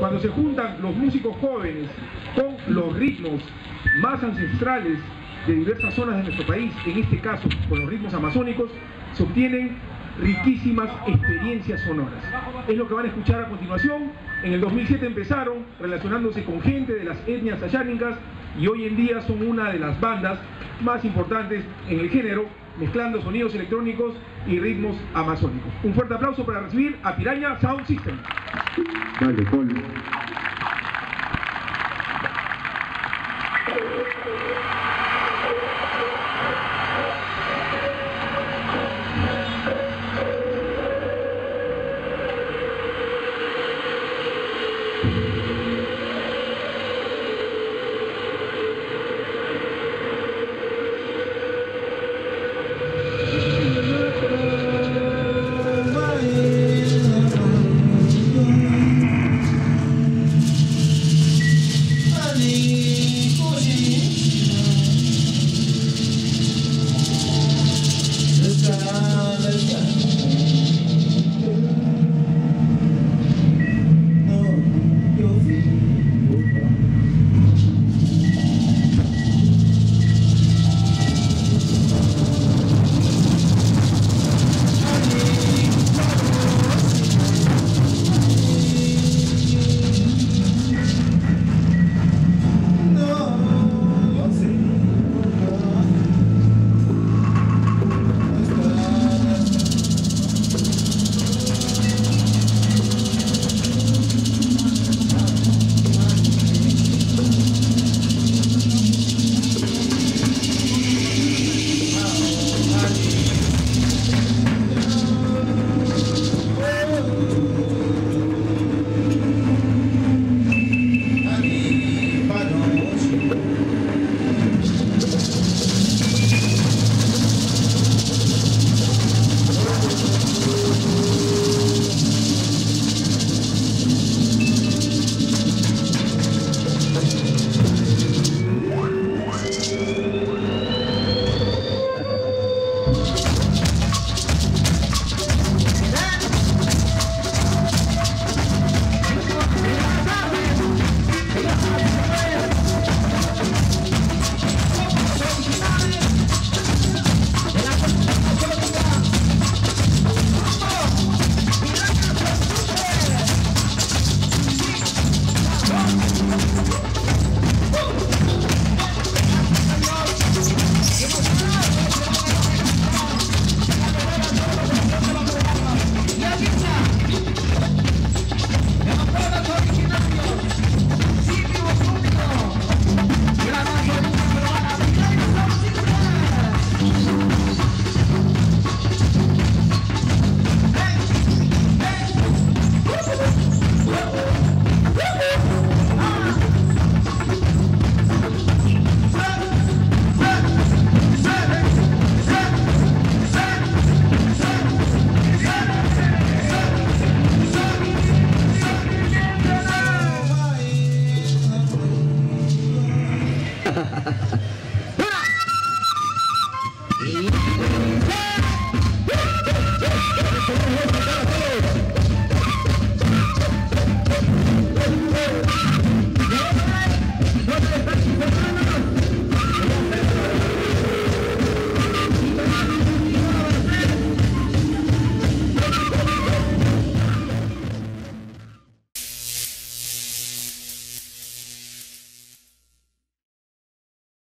Cuando se juntan los músicos jóvenes con los ritmos más ancestrales de diversas zonas de nuestro país, en este caso con los ritmos amazónicos, se obtienen riquísimas experiencias sonoras. Es lo que van a escuchar a continuación. En el 2007 empezaron relacionándose con gente de las etnias ayánicas y hoy en día son una de las bandas más importantes en el género, mezclando sonidos electrónicos y ritmos amazónicos. Un fuerte aplauso para recibir a Piraña Sound System. Dale, Poli.